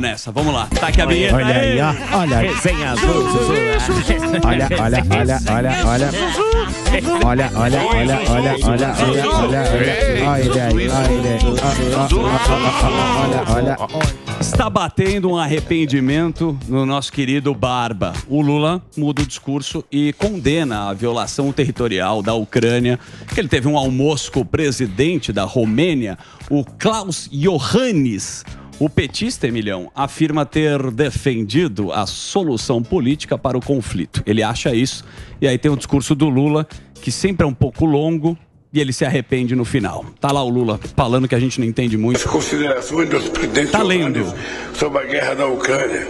Nessa, vamos lá. Tá aqui a vinheta. Olha aí, ó. Olha aí. Resenha azul. Olha, olha, olha, olha, olha. Olha, olha, olha, olha, olha, olha, olha. Olha ele aí, olha ele aí. Olha, olha, olha. Está batendo um arrependimento no nosso querido Barba. O Lula muda o discurso e condena a violação territorial da Ucrânia. Ele teve um almoço com o presidente da Romênia, o Klaus Iohannis. O petista, Emilhão, afirma ter defendido a solução política para o conflito. Ele acha isso. E aí tem o discurso do Lula, que sempre é um pouco longo, e ele se arrepende no final. Tá lá o Lula falando que a gente não entende muito. As considerações dos presidentes sobre a guerra da Ucrânia,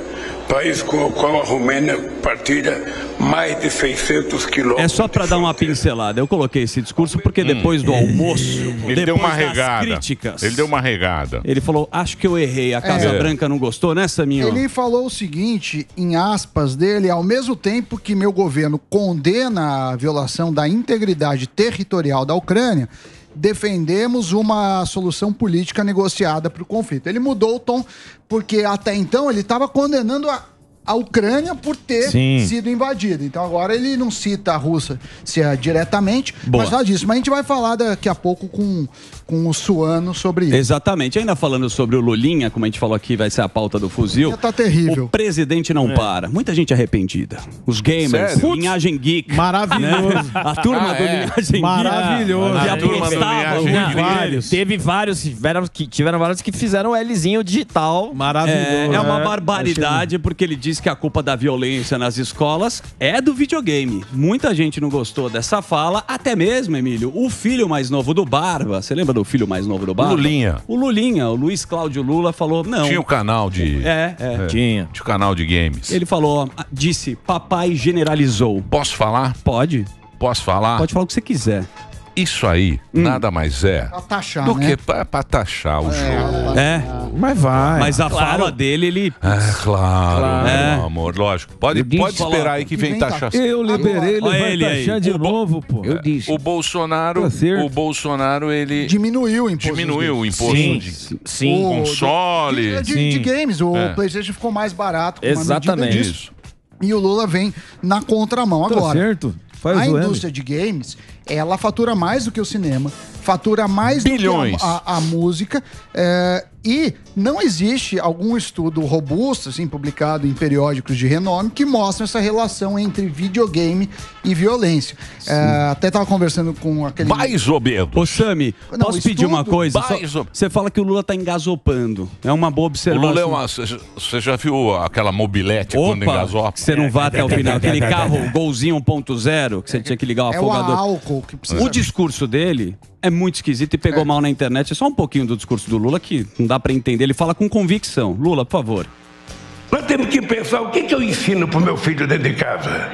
país com o qual a Romênia partilha mais de 600 quilômetros. É só para dar uma pincelada. Eu coloquei esse discurso porque depois do almoço, ele deu uma regada. Críticas, ele deu uma regada. Ele falou, acho que eu errei, a Casa Branca não gostou, né, Saminho? Ele falou o seguinte, em aspas dele, ao mesmo tempo que meu governo condena a violação da integridade territorial da Ucrânia, defendemos uma solução política negociada para o conflito. Ele mudou o tom, porque até então ele estava condenando a Ucrânia por ter sido invadida. Então agora ele não cita a Rússia diretamente, mas nada disso. Mas a gente vai falar daqui a pouco com o Suano sobre isso. Exatamente. Ainda falando sobre o Lulinha, como a gente falou aqui, vai ser a pauta do fuzil. Tá terrível. O presidente não para. Muita gente arrependida. Os gamers, Linhagem Geek. Maravilhoso. A turma do Linhagem Geek. Maravilhoso. A turma do Linhagem Geek. Teve vários, tiveram vários que fizeram o Lzinho digital. Maravilhoso. É uma barbaridade, porque ele diz que a culpa da violência nas escolas é do videogame. Muita gente não gostou dessa fala, até mesmo, Emílio, o filho mais novo do Barba, você lembra do filho mais novo do Barba? Lulinha. O Lulinha, o Luiz Cláudio Lula falou, não. Tinha o canal de... Tinha o canal de games. Ele falou, disse, papai generalizou. Posso falar? Pode. Posso falar? Pode falar o que você quiser. Isso aí nada mais é pra taxar, do que pra taxar o jogo. Mas vai. Mas a fala dele, ele... meu amor, lógico. Pode esperar aí que vem taxar. Eu liberei, ele vai taxar de novo, pô. Eu disse. O Bolsonaro, ele... Diminuiu o imposto. Diminuiu o imposto de console. De games. O PlayStation ficou mais barato. Exatamente. E o Lula vem na contramão agora. Tá certo. A indústria de games, ela fatura mais do que o cinema, fatura mais do que a música, e não existe algum estudo robusto, assim, publicado em periódicos de renome, que mostra essa relação entre videogame e violência. Até tava conversando com aquele... Mais ou menos. Ô, Sami, posso pedir uma coisa? Você fala que o Lula tá engasopando. É uma boa observação. O Lula é uma... Você já viu aquela mobilete quando engasopa? Você não vai até o final. Aquele carro, golzinho 1.0, que você tinha que ligar o afogador. O discurso dele é muito esquisito e pegou mal na internet. É só um pouquinho do discurso do Lula que não dá pra entender. Ele fala com convicção. Lula, por favor. Nós temos que pensar o que eu ensino pro meu filho dentro de casa.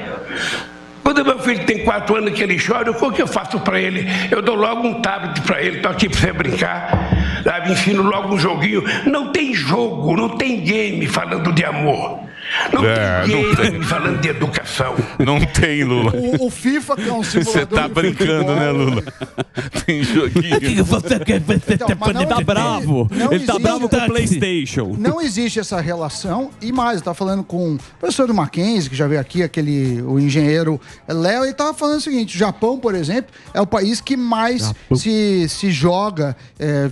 Quando meu filho tem 4 anos que ele chora, o que eu faço pra ele? Eu dou logo um tablet pra ele, pra você brincar. Sabe? Ensino logo um joguinho. Não tem jogo, não tem game falando de amor. Não tem falando de educação. Não tem, Lula. O FIFA tem um simulador. Você tá brincando, né, Lula? Tem joguinho. Ele tá bravo. Ele tá bravo com o PlayStation. Não existe essa relação. E mais, eu tava falando com o professor do Mackenzie, que já veio aqui, o engenheiro Léo, e tava falando o seguinte: o Japão, por exemplo, é o país que mais se joga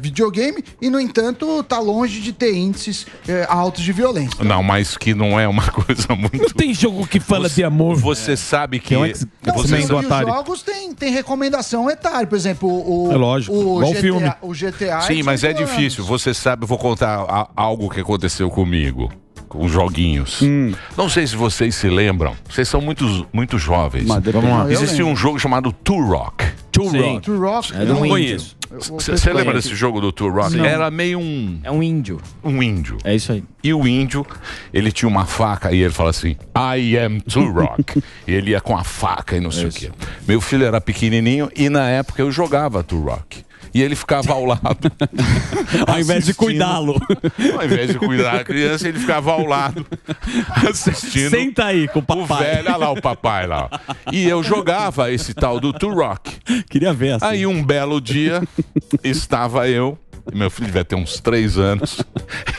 videogame e, no entanto, tá longe de ter índices altos de violência. Não, mas que não é uma coisa muito... Não tem jogo que fala de amor. Você sabe que... Os jogos têm recomendação etária. Por exemplo, o GTA... Sim, mas é difícil. Você sabe, eu vou contar algo que aconteceu comigo. Com joguinhos. Não sei se vocês se lembram. Vocês são muito jovens. Vamos lá. Existia um jogo chamado Turok. Turok. Eu não conheço. Você lembra desse jogo do Turok? Era meio um... É um índio. Um índio. É isso aí. E o índio, ele tinha uma faca e ele falava assim, I am Turok. E ele ia com a faca e não sei o quê. Meu filho era pequenininho e na época eu jogava Turok. E ele ficava ao lado. Ao invés de cuidá-lo. Ao invés de cuidar a criança, ele ficava ao lado. Assistindo. Senta aí com o papai. O velho, olha lá o papai lá. E eu jogava esse tal do Turok. Queria ver assim. Aí um belo dia, estava eu Meu filho devia ter uns 3 anos.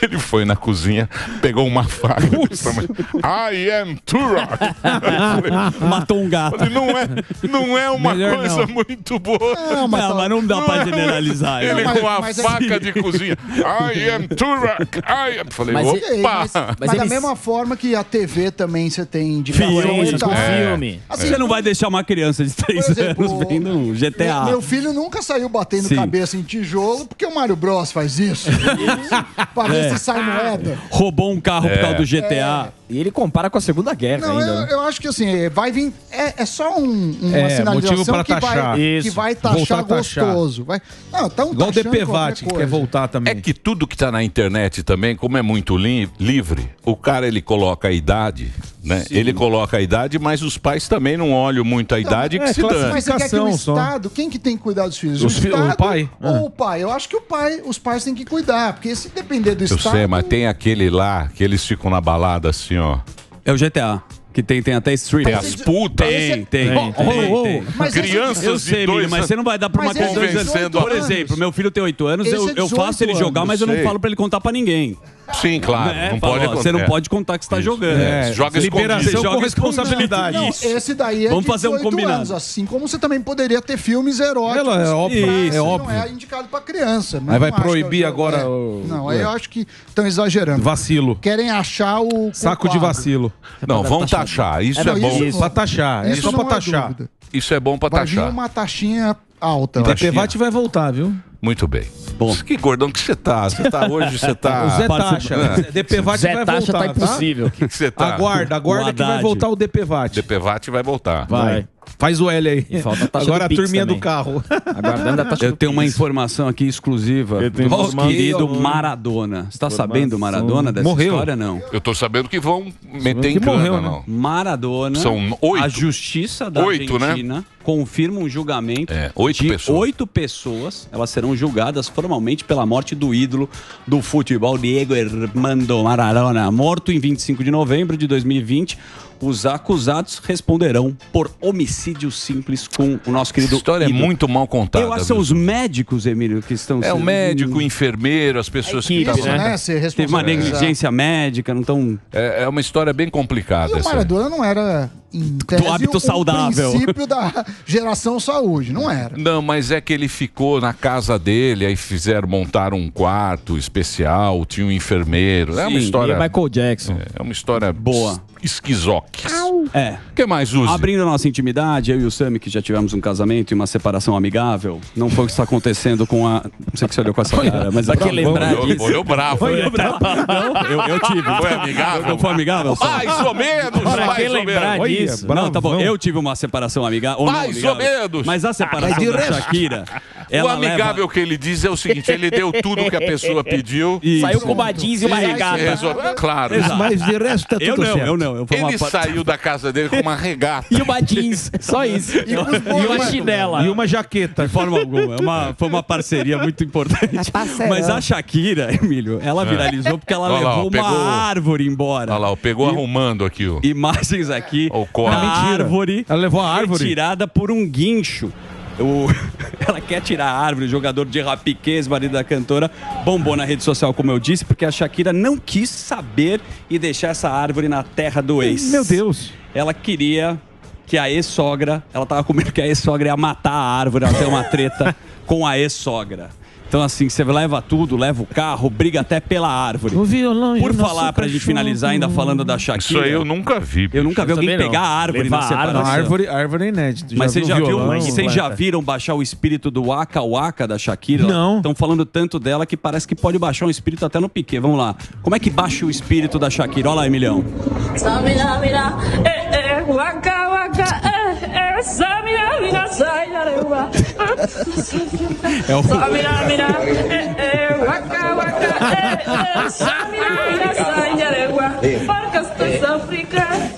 Ele foi na cozinha, pegou uma faca. I am Turok. Matou um gato. Falei, não é uma melhor coisa não. Muito boa. Não, mas não, mas não dá pra generalizar. Ele não, com a faca é... de cozinha. I am Turok. I am... Falei, mas opa. Mas da mesma forma que a TV também você tem de filme. Assim, você não vai deixar uma criança de 3 anos vendo um GTA. Meu filho nunca saiu batendo cabeça em tijolo, porque o Mario Bros faz isso. Pra ver se sai moeda. Roubou um carro por causa do GTA. E ele compara com a Segunda Guerra ainda. Eu acho que assim, vai vir... É só uma sinalização que vai taxar gostoso. Igual o DPVAT, que quer voltar também. É que tudo que tá na internet também, como é muito livre, o cara, ele coloca a idade, né? Ele coloca a idade, mas os pais também não olham muito a idade que se dane. Mas você quer que o Estado... Quem que tem que cuidar dos filhos? O pai? Ou o pai? Eu acho que o pai, os pais têm que cuidar, porque se depender do Estado... Eu sei, mas tem aquele lá que eles ficam na balada assim, ó. É o GTA. Que tem até street. Tem as putas. Tem. Crianças eu sei, mas você não vai dar pra uma criança. Por exemplo, meu filho tem 8 anos, eu faço ele jogar, mas eu não falo pra ele contar pra ninguém. Sim, claro. Não pode contar. Você não pode contar que você tá jogando. Joga escondido. Você joga responsabilidade. Não, esse daí é. Vamos fazer um combinado. Anos, assim como você também poderia ter filmes eróticos. É óbvio. Não é indicado pra criança. Mas vai proibir agora. Não, aí eu acho que estão exagerando. Vacilo. Querem achar o saco de vacilo. Não, vamos taxar. Isso é bom pra taxar. É só pra taxar. Isso é bom pra taxar. Vai vir uma taxinha alta. O DPVAT vai voltar, viu? Muito bem. Bom. Que gordão que você tá? Você tá hoje, você tá... O Zé Taxa. DPVAT vai voltar, Taxa tá impossível. O que você tá? Aguarda que vai voltar o DPVAT. DPVAT vai voltar. Vai. Faz o L aí. E falta a taxa agora a turminha também. Do carro. Aguardando a taxa eu tenho uma informação aqui exclusiva do querido Maradona. Você tá sabendo, Maradona, dessa história? Não. Eu tô sabendo que vão meter em cana, não. Maradona. São 8. A Justiça da Argentina, né? Confirma um julgamento de 8 pessoas. Elas serão julgadas formalmente pela morte do ídolo do futebol, Diego Armando Maradona, morto em 25 de novembro de 2020. Os acusados responderão por homicídio simples com o nosso querido... Essa história ídolo. É muito mal contada. Eu acho que são os médicos, Emílio, que estão... É, o médico, o enfermeiro, as pessoas equipe, que... Né? Teve uma negligência médica, não tão... É uma história bem complicada. E o Maradona não era... do hábito saudável. Princípio da geração saúde, não era. Não, mas é que ele ficou na casa dele, aí montaram um quarto especial, tinha um enfermeiro. Sim, é uma história. E é Michael Jackson. É uma história boa. Esquizoques. O que mais usa? Abrindo a nossa intimidade, eu e o Sami, que já tivemos um casamento e uma separação amigável, não foi o que está acontecendo com a... Não sei o que você olhou com essa cara, mas aqui lembrar disso. Olhou bravo. Olhou bravo. Não, eu tive. Foi amigável? Não foi amigável? Mais ou menos. Pra quem lembrar disso. Isso. Bravo, não, tá bom. Não. Eu tive uma separação amigável. Mais ou menos. Mas a separação da Shakira... O amigável que ele diz é o seguinte, ele deu tudo que a pessoa pediu. Isso. Saiu com uma jeans e uma regata. Claro. Exato. Mas de resto tá tudo certo. Eu não. Ele saiu da casa dele com uma regata. E uma jeans, só isso. E uma chinela. E uma jaqueta. De forma alguma. Foi uma parceria muito importante. Mas a Shakira, Emílio, ela viralizou porque ela levou uma árvore embora. Olha lá, pegou arrumando aqui. Imagens aqui. Árvore. Ela levou a árvore tirada por um guincho. Ela quer tirar a árvore, o jogador de Rapiquez, marido da cantora, bombou na rede social, como eu disse, porque a Shakira não quis saber e deixar essa árvore na terra do ex. Meu Deus! Ela queria que a ex-sogra, ela tava com medo que a ex-sogra ia matar a árvore, ela tem uma treta com a ex-sogra. Então, assim, você leva tudo, leva o carro, briga até pela árvore. O violão, por falar, pra gente finalizar, ainda falando da Shakira... Isso aí eu nunca vi. Eu nunca vi alguém pegar a árvore na separação. Árvore inédito. Mas vocês já viram baixar o espírito do Waka Waka da Shakira? Não. Estão falando tanto dela que parece que pode baixar um espírito até no Piquet. Vamos lá. Como é que baixa o espírito da Shakira? Olha lá, Emilhão. Waka Waka, é o...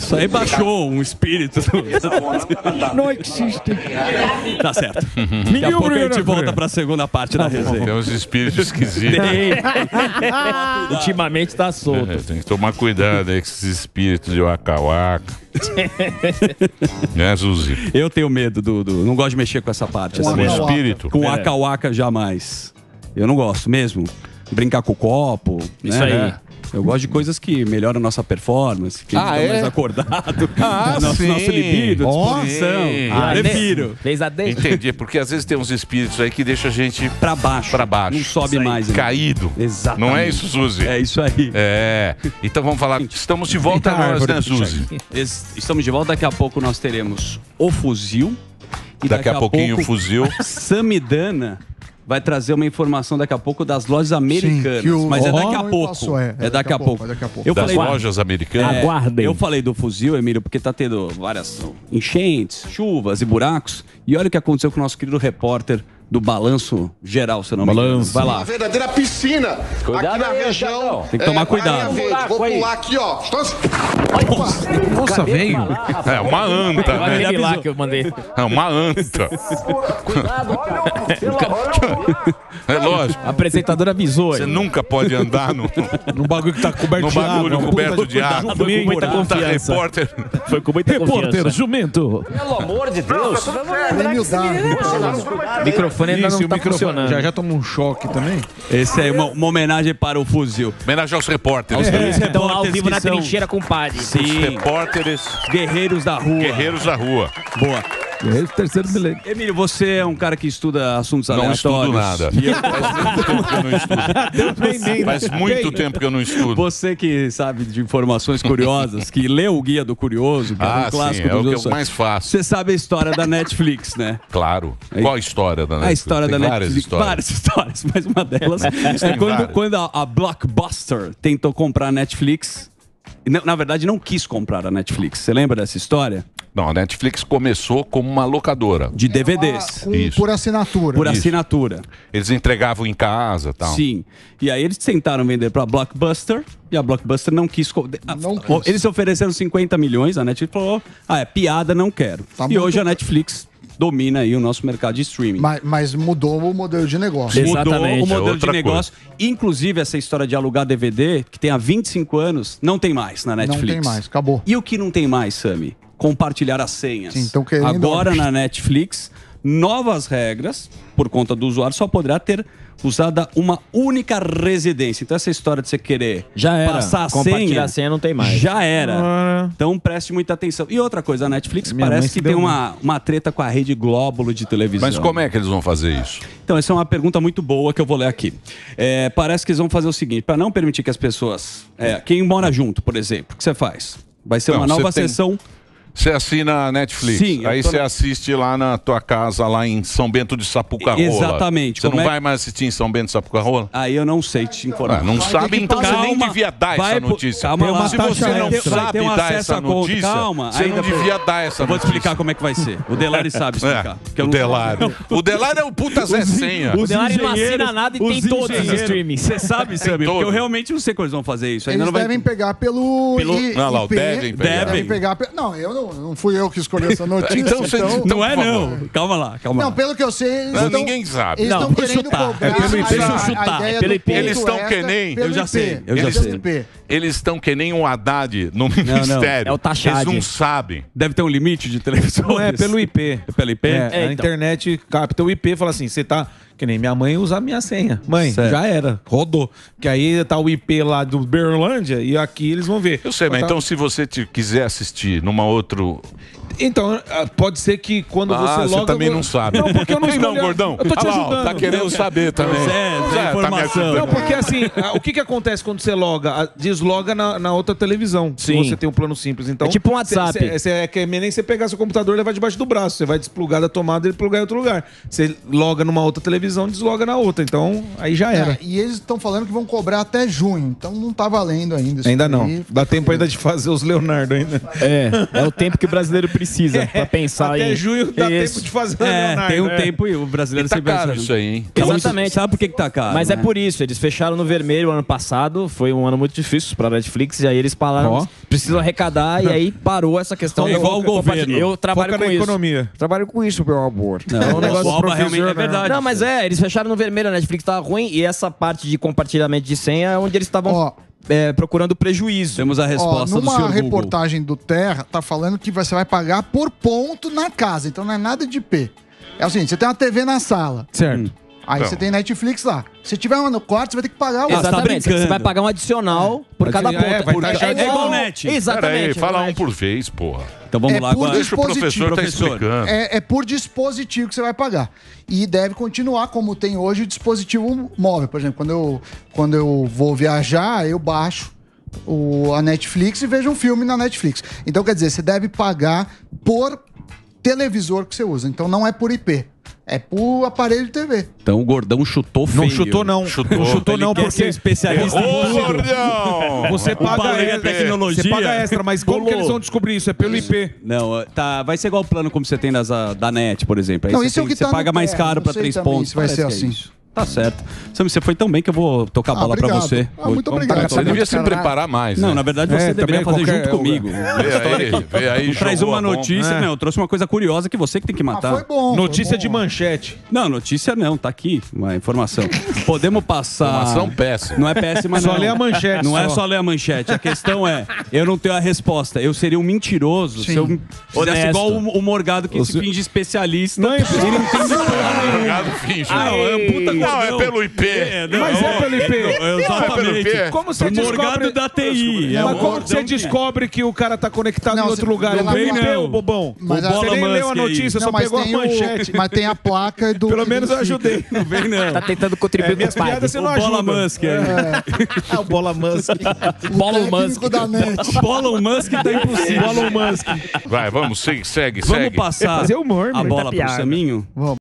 Isso aí baixou um espírito. Não existe. Tá certo. Daqui a pouco a gente volta pra segunda parte da resenha. Tem uns espíritos esquisitos. Ultimamente tá solto. Tem que tomar cuidado aí com esses espíritos de Waka Waka. Né, Zuzi? Eu tenho medo do... Não gosto de mexer com essa parte. Com o espírito? Com o Waka Waka jamais. Eu não gosto mesmo. Brincar com o copo. Isso, né? Aí. É. Eu gosto de coisas que melhoram a nossa performance, que a gente tá mais acordado, nosso libido, disposição. Prefiro. Entendi, porque às vezes tem uns espíritos aí que deixam a gente pra baixo. Não sobe mais. Caído. Exatamente. Não é isso, Suzy? É isso aí. É. Então vamos falar. Estamos de volta nós, né, Suzy? Estamos de volta. Daqui a pouco nós teremos o fuzil. E daqui a pouquinho o fuzil. Samidana vai trazer uma informação daqui a pouco das lojas americanas. Sim, mas é daqui a pouco. É daqui a pouco. Das lojas americanas. Aguardem. Eu falei do fuzil, Emílio, porque tá tendo várias enchentes, chuvas e buracos. E olha o que aconteceu com o nosso querido repórter do Balanço Geral, se não me engano. Vai lá. Uma verdadeira piscina. Cuidado aqui na região. Não. Tem que tomar cuidado. Vou pular aqui, ó. Nossa, veio. É uma anta, né? É lá que eu mandei. É uma anta. Cuidado, olha o... É lógico. A apresentadora avisou. Você nunca pode andar no bagulho que tá coberto de água. No bagulho coberto de água. Foi com muita confiança. Foi com muita confiança. Repórter, jumento. Pelo amor de Deus. Microfone. Isso, tá microfone. Já tomou um choque também. Esse é uma homenagem para o fuzil. Homenagem aos repórteres. Eles estão ao vivo na trincheira com o padre. Sim. Os repórteres. Guerreiros da rua. Guerreiros da rua. Boa. Guerreiros do terceiro milênio. Emílio, você é um cara que estuda assuntos aleatórios. Não estudo nada. Faz muito tempo que eu não estudo. Você que sabe de informações curiosas, que leu o Guia do Curioso, que é um clássico do jogo. É o que eu mais faço. Você sabe a história da Netflix, né? Claro. Qual a história da Netflix? A história da Netflix, várias histórias, mas uma delas é quando a Blockbuster tentou comprar a Netflix. Na verdade, não quis comprar a Netflix. Você lembra dessa história? Não, a Netflix começou como uma locadora. De DVDs. Por assinatura. Por assinatura. Eles entregavam em casa e tal. Sim. E aí eles tentaram vender para a Blockbuster e a Blockbuster não quis... Eles ofereceram 50 milhões, a Netflix falou, é piada, não quero. Tá, e hoje a Netflix domina aí o nosso mercado de streaming. Mas mudou o modelo de negócio. Exatamente. Mudou o modelo de negócio. Inclusive, essa história de alugar DVD, que tem há 25 anos, não tem mais na Netflix. Não tem mais, acabou. E o que não tem mais, Sami? Compartilhar as senhas. Sim, então querendo... Agora, na Netflix, novas regras, por conta do usuário, só poderá ter usada uma única residência. Então, essa história de você querer passar a senha... Compartilhar a senha não tem mais. Já era. Então, preste muita atenção. E outra coisa, a Netflix parece que tem uma treta com a rede Globo de televisão. Mas como é que eles vão fazer isso? Então, essa é uma pergunta muito boa que eu vou ler aqui. Parece que eles vão fazer o seguinte, para não permitir que as pessoas... quem mora junto, por exemplo, o que você faz? Vai ser uma nova sessão... Você assina a Netflix, sim, aí você assiste lá na tua casa, lá em São Bento de Sapuca Rola. Exatamente. Você não vai mais assistir em São Bento de Sapuca Rola? Aí eu não sei te informar. Não sabe, então você nem devia dar essa notícia. Calma, se você não sabe dar essa notícia, você não devia dar essa notícia. Eu vou te explicar como é que vai ser. O Delari sabe explicar. O Delari. O Delari é o puta Zé Senha. O Delari não assina nada e tem todos os streamings. Você sabe, Sammy? Porque eu realmente não sei como eles vão fazer isso. Eles devem pegar pelo... Não, lá, devem pegar. Não, eu não. Não fui eu que escolhi essa notícia. Então, não é, não. Calma lá, calma lá. Não, pelo que eu sei, eles ninguém sabe. Eles estão querendo chutar. Deixa eu chutar. Eles estão que nem... Eu já sei. Eles estão que nem um Haddad no ministério. É o taxado. Eles não sabem. Deve ter um limite de televisão. Não, é pelo IP. É pelo IP? É, a internet capta o IP e fala assim, você tá... Que nem minha mãe usava minha senha. Mãe, já era. Rodou. Que aí tá o IP lá do Berlândia e aqui eles vão ver. Eu sei, mas então se você quiser assistir numa outra... Então, pode ser que quando você logo... você também não sabe. Não, porque eu não sei. Não, gordão. Eu tô te ajudando. Tá querendo saber também. Informação. Não, porque assim, o que acontece quando você loga? Desloga na outra televisão. Sim. Você tem um plano simples, então... É tipo um WhatsApp. Nem você pegar seu computador e levar debaixo do braço. Você vai desplugar da tomada e plugar em outro lugar. Você loga numa outra televisão, desloga na outra. Então, aí já era. E eles estão falando que vão cobrar até junho. Então, não tá valendo ainda. Ainda não. Dá tempo ainda de fazer os Leonardo ainda. É o tempo que o brasileiro precisa pra pensar aí. Até junho dá tempo de fazer Leonardo. Tem um tempo e o brasileiro tá caro isso aí, hein? Exatamente. Sabe por que tá caro? Mas é por isso. Eles fecharam no vermelho ano passado. Foi um ano muito difícil pra Netflix. E aí eles falaram, precisam arrecadar. E aí parou essa questão. É igual o governo. Eu trabalho com isso. Trabalho com isso, meu amor. É um negócio realmente é verdade. Não, mas eles fecharam no vermelho. A Netflix tava ruim. E essa parte de compartilhamento de senha é onde eles estavam... procurando prejuízo. Temos a resposta do senhor Google. Numa reportagem do Terra, tá falando que você vai pagar por ponto na casa. Então não é nada de IP. É o seguinte, você tem uma TV na sala. Certo. Aí você tem Netflix lá. Se tiver uma no quarto, você vai ter que pagar o... Exatamente, você vai pagar um adicional por cada ponta. É, vai taxar de igual net. Exatamente. Fala um por vez, porra. Então vamos lá agora. Deixa o professor tá explicando. É por dispositivo que você vai pagar. E deve continuar como tem hoje o dispositivo móvel. Por exemplo, quando eu vou viajar, eu baixo a Netflix e vejo um filme na Netflix. Então, quer dizer, você deve pagar por televisor que você usa. Então, não é por IP. É pro aparelho de TV. Então o gordão chutou feio. Não chutou não. Não chutou não, porque é especialista em gordão. Você paga a tecnologia. Você paga extra, mas como que eles vão descobrir isso? É pelo IP. Não, tá, vai ser igual o plano como você tem da NET, por exemplo. Aí não, isso é o que tá. Você paga mais caro pra 3 pontos. Vai ser assim. Tá certo. Sam, você foi tão bem que eu vou tocar a bola pra você. Muito obrigado. Você devia se preparar mais. Não, na verdade você deveria fazer junto comigo. Vê aí, traz uma notícia. Não, eu trouxe uma coisa curiosa que você que tem que matar. Foi bom. Notícia de manchete. Não, notícia não. Tá aqui uma informação. Podemos passar... Informação péssima. Não é péssima, não. Só ler a manchete. Não é só ler a manchete. A questão é, eu não tenho a resposta. Eu seria um mentiroso se eu fizesse igual o Morgado que se finge especialista. Não, ele não tem nada. O Morgado finge. Ah, é puta... Não, é pelo IP. Mas é pelo IP. Exatamente. Como você descobre da TI. Mas como você descobre que o cara tá conectado em outro lugar? É pelo IP, ô bobão. Você nem leu a notícia, só pegou a manchete. Mas tem a placa do... Pelo menos eu ajudei. Não vem, não. Tá tentando contribuir com o pai. O Bola Musk. É o Bola Musk. Bola Musk. Bola Musk tá impossível. Bola Musk. Vai, vamos, segue. Vamos passar a bola pro Saminho? Vamos.